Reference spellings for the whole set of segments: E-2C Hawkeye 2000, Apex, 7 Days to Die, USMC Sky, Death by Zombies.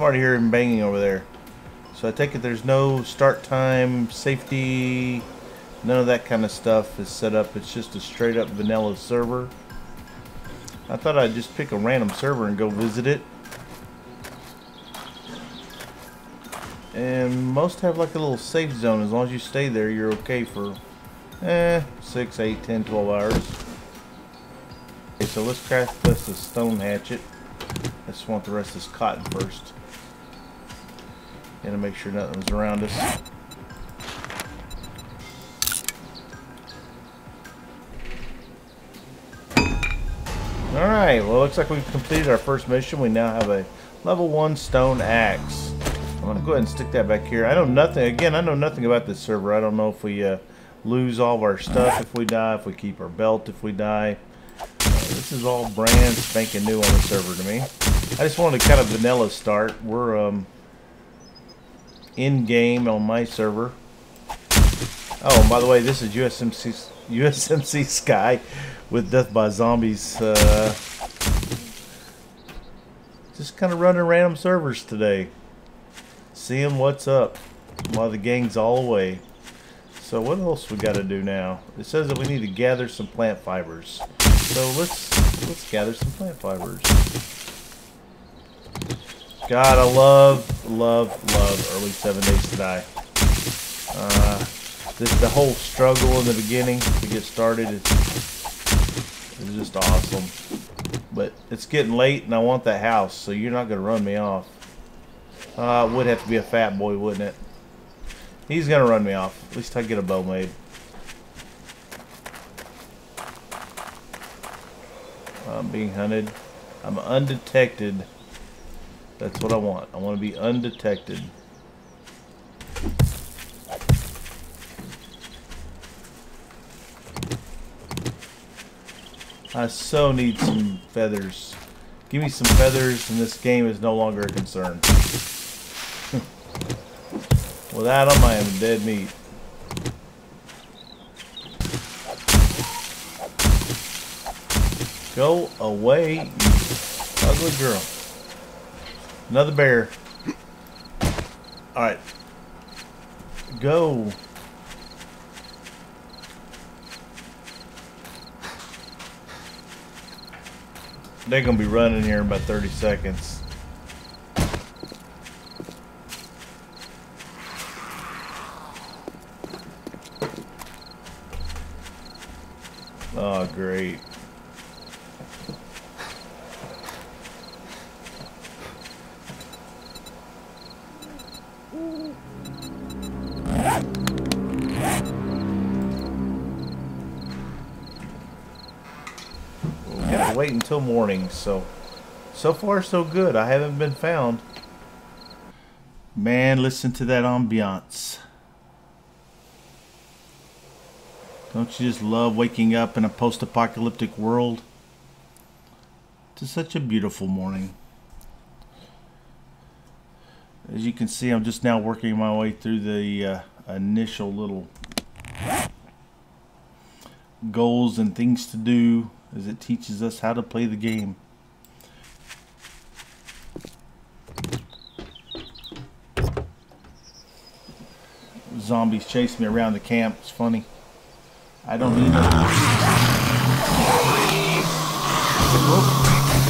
I'm already hearing banging over there. So I take it there's no start time, safety, none of that kind of stuff is set up. It's just a straight up vanilla server. I thought I'd just pick a random server and go visit it. And most have like a little safe zone. As long as you stay there, you're okay for 6, 8, 10, 12 hours. Okay, so let's craft this a stone hatchet. I just want the rest of this cotton first. Gotta make sure nothing's around us. Alright, well, it looks like we've completed our first mission. We now have a level 1 stone axe. I'm gonna go ahead and stick that back here. I know nothing about this server. I don't know if we lose all of our stuff if we die, if we keep our belt if we die. This is all brand spanking new on the server to me. I just wanted to kind of vanilla start. We're in game on my server. Oh, and by the way, this is USMC Sky with Death by Zombies. Just kind of running random servers today, seeing what's up while the gang's all away. So what else we got to do now? It says that we need to gather some plant fibers. So let's gather some plant fibers. God, I love early 7 Days to Die. The whole struggle in the beginning to get started is just awesome. But it's getting late and I want that house, so you're not going to run me off. It would have to be a fat boy, wouldn't it? He's going to run me off. At least I get a bow made. I'm being hunted. I'm undetected. That's what I want. I want to be undetected. I so need some feathers. Give me some feathers and this game is no longer a concern. Without them, I am dead meat. Go away, you ugly girl. Another bear. Alright. Go. They're going to be running here in about 30 seconds. Oh, great. Wait until morning. So far so good. I haven't been found. Man, listen to that ambiance. Don't you just love waking up in a post-apocalyptic world? It's such a beautiful morning. As you can see, I'm just now working my way through the initial little goals and things to do, as it teaches us how to play the game. Zombies chase me around the camp. It's funny. I don't need them.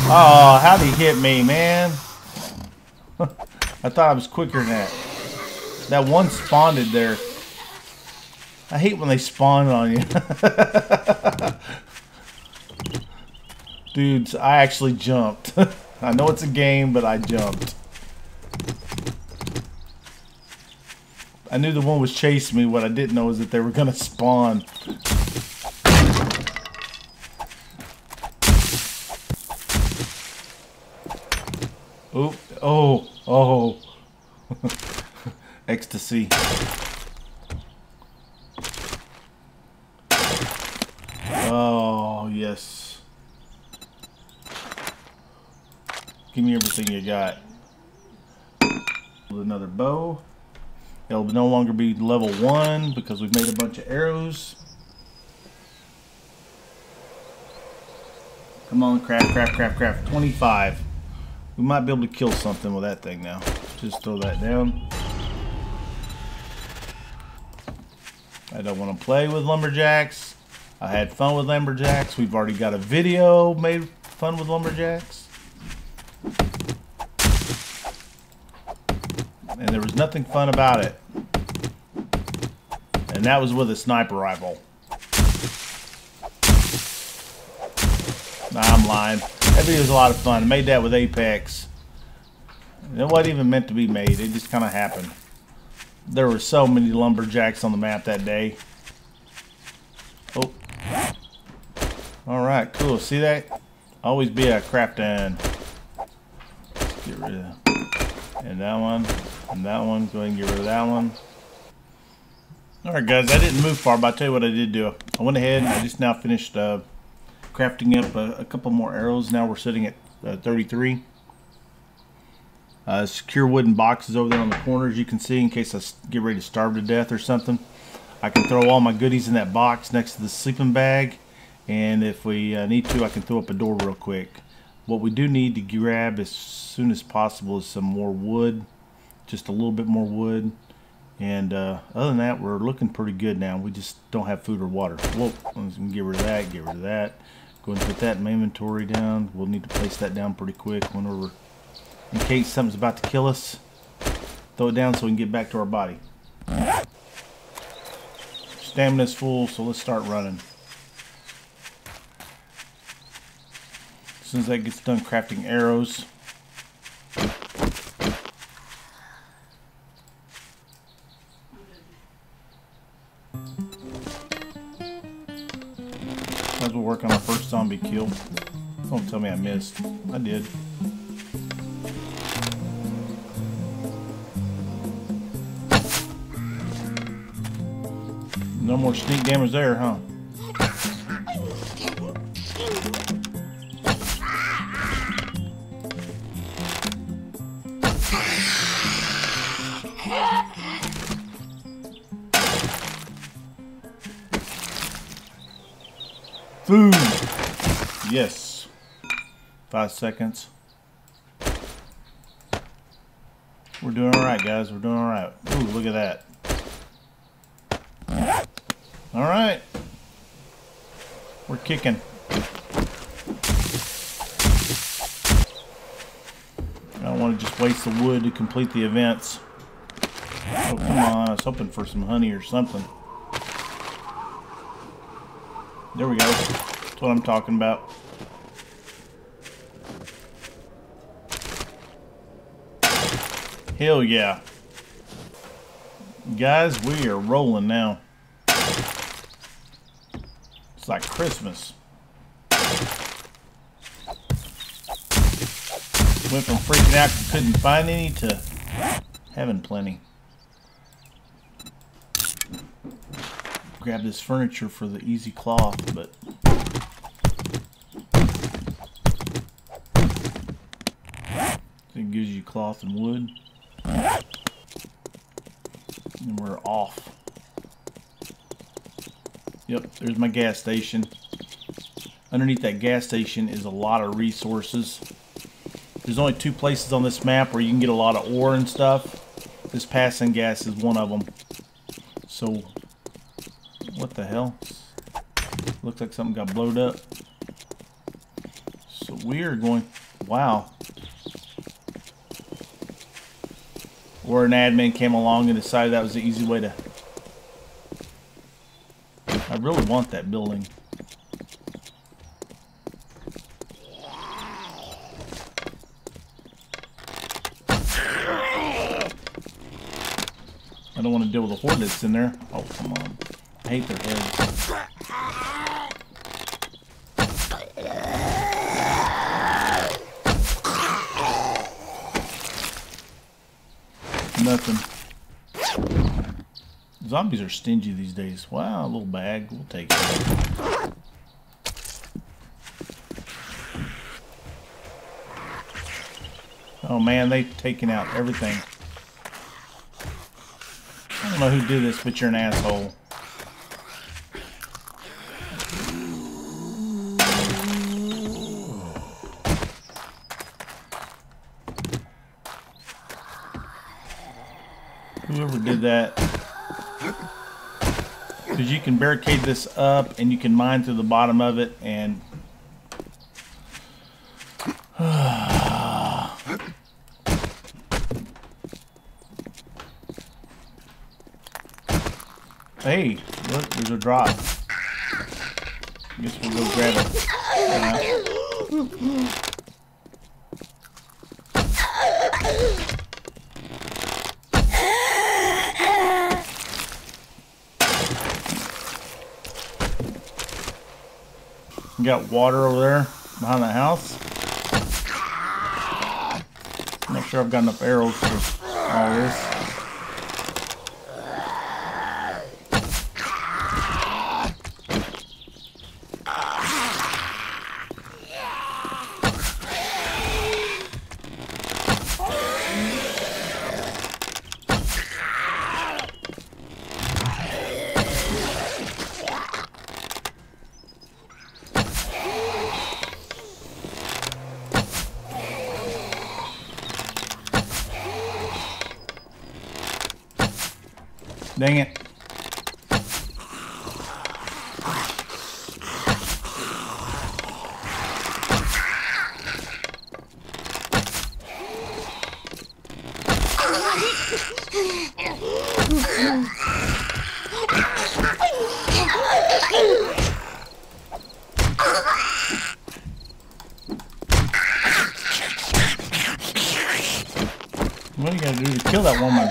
Oh, how'd he hit me, man? I thought I was quicker than that. That one spawned there. I hate when they spawn on you. Dudes, I actually jumped. I know it's a game, but I jumped. I knew the one was chasing me. What I didn't know is that they were going to spawn. Oop. Oh. Oh. Ecstasy. Oh, yes. Give me everything you got. With another bow. It'll no longer be level 1 because we've made a bunch of arrows. Come on, craft, craft, craft, craft. 25. We might be able to kill something with that thing now. Just throw that down. I don't want to play with lumberjacks. I had fun with lumberjacks. We've already got a video made fun with lumberjacks. And there was nothing fun about it. And that was with a sniper rifle. Nah, I'm lying. That video was a lot of fun. I made that with Apex. It wasn't even meant to be made. It just kind of happened. There were so many lumberjacks on the map that day. Oh. Alright, cool. See that? Always be a crafting. Let's get rid of that. And that one. And that one. Go ahead and get rid of that one. Alright guys, I didn't move far, but I'll tell you what I did do. I went ahead and I just now finished crafting up a couple more arrows. Now we're sitting at 33. Secure wooden boxes over there on the corners, you can see, in case I get ready to starve to death or something. I can throw all my goodies in that box next to the sleeping bag, and if we need to, I can throw up a door real quick. What we do need to grab as soon as possible is some more wood, just a little bit more wood. And other than that, we're looking pretty good now. We just don't have food or water. Whoa, I'm just gonna get rid of that, get rid of that. Go ahead and put that in my inventory down. We'll need to place that down pretty quick whenever, in case something's about to kill us. Throw it down so we can get back to our body. Stamina's full, so let's start running. As soon as that gets done crafting arrows. Might as well work on our first zombie kill. Don't tell me I missed. I did. No more sneak damage there, huh? Food! Yes. 5 seconds. We're doing alright, guys. We're doing alright. Ooh, look at that. All right, we're kicking. I don't want to just waste the wood to complete the events. Oh, come on, I was hoping for some honey or something. There we go, that's what I'm talking about. Hell yeah. Guys, we are rolling now. It's like Christmas. Went from freaking out and couldn't find any to having plenty. Grab this furniture for the easy cloth, but it gives you cloth and wood. And we're off. Yep, there's my gas station. Underneath that gas station is a lot of resources. There's only two places on this map where you can get a lot of ore and stuff. This passing gas is one of them. So, what the hell? Looks like something got blown up. So we are going, wow. Or an admin came along and decided that was the easy way to... I really want that building. I don't want to deal with the horde that's in there. Oh, come on. I hate their heads. Nothing. Zombies are stingy these days. Wow, a little bag. We'll take it. Oh man, they've taken out everything. I don't know who did this, but you're an asshole. Whoever did that. Because you can barricade this up and you can mine through the bottom of it and... Hey, look, there's a drop. I guess we'll go grab it. You got water over there behind the house. I'm not sure I've got enough arrows for all this. Dang it. What do you gotta do to kill that woman?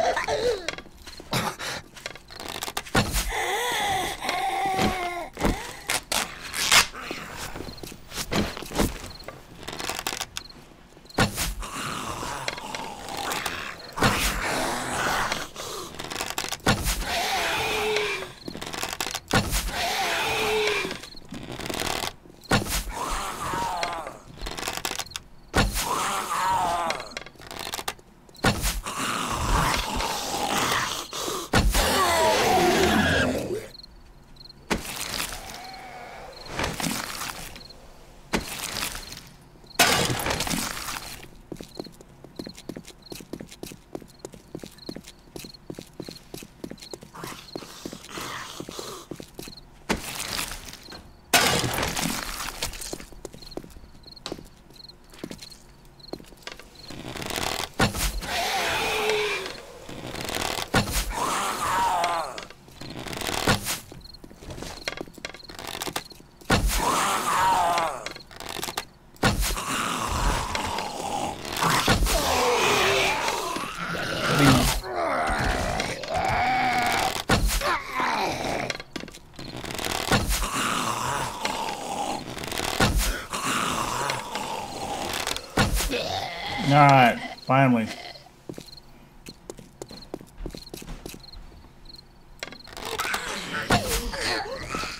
Alright, finally.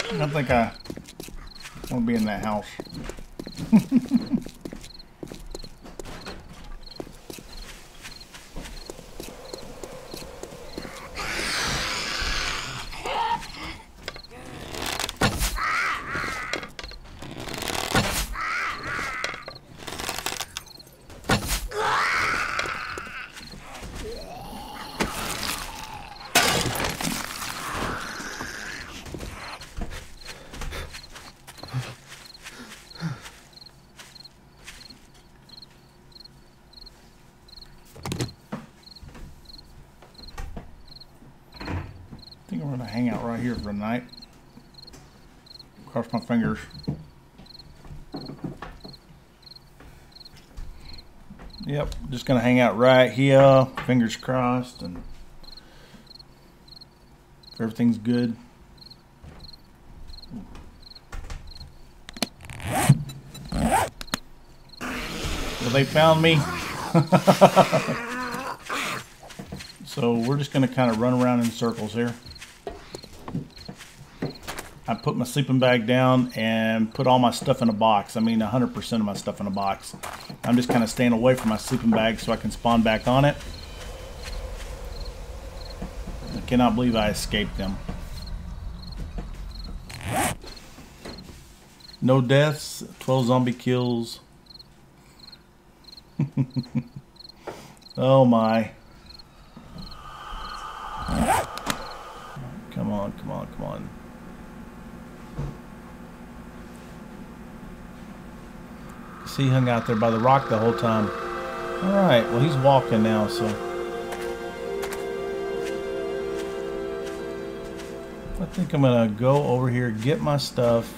I don't think I won't be in that house. I'm gonna hang out right here for the night. Cross my fingers. Yep, just gonna hang out right here, fingers crossed, and if everything's good. Well, they found me. So we're just gonna kind of run around in circles here. I put my sleeping bag down and put all my stuff in a box. I mean 100% of my stuff in a box. I'm just kind of staying away from my sleeping bag so I can spawn back on it. I cannot believe I escaped them. No deaths, 12 zombie kills. Oh my. Come on, come on. He hung out there by the rock the whole time. Alright, well, he's walking now, so. I think I'm going to go over here, get my stuff.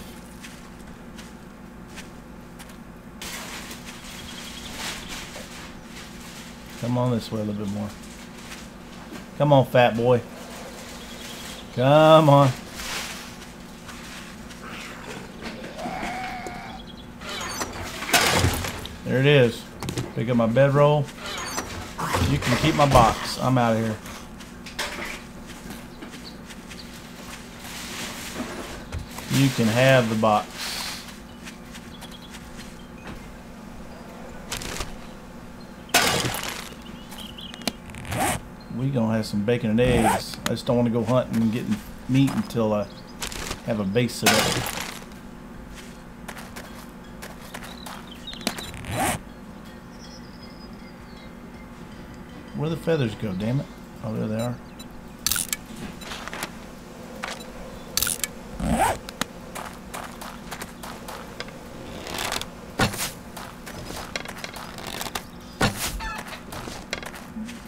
Come on this way a little bit more. Come on, fat boy. Come on. There it is. Pick up my bedroll. You can keep my box. I'm out of here. You can have the box. We gonna have some bacon and eggs. I just don't want to go hunting and getting meat until I have a base set up. Where the feathers go, damn it. Oh, there they are.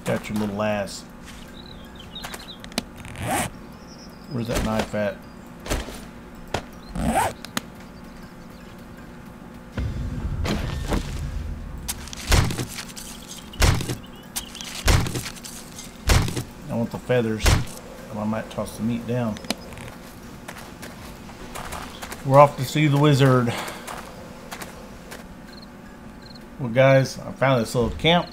Got your little ass. Where's that knife at? Feathers, and I might toss the meat down. We're off to see the wizard. Well, guys, I found this little camp.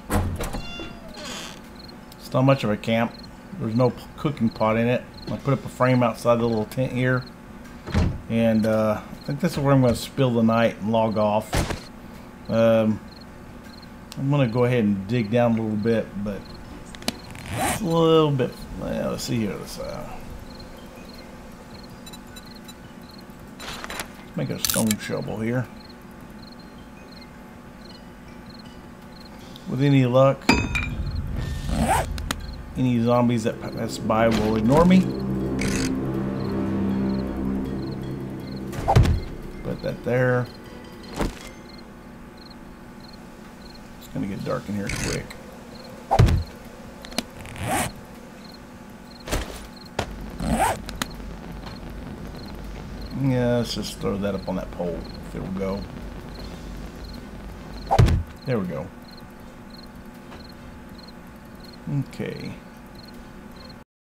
It's not much of a camp. There's no cooking pot in it. I put up a frame outside the little tent here, and I think this is where I'm going to spill the night and log off. I'm going to go ahead and dig down a little bit, but a little bit. Yeah, let's see here. Let's make a stone shovel here. With any luck, any zombies that pass by will ignore me. Put that there. It's gonna get dark in here quick. Yeah, let's just throw that up on that pole if it'll go. There we go. Okay.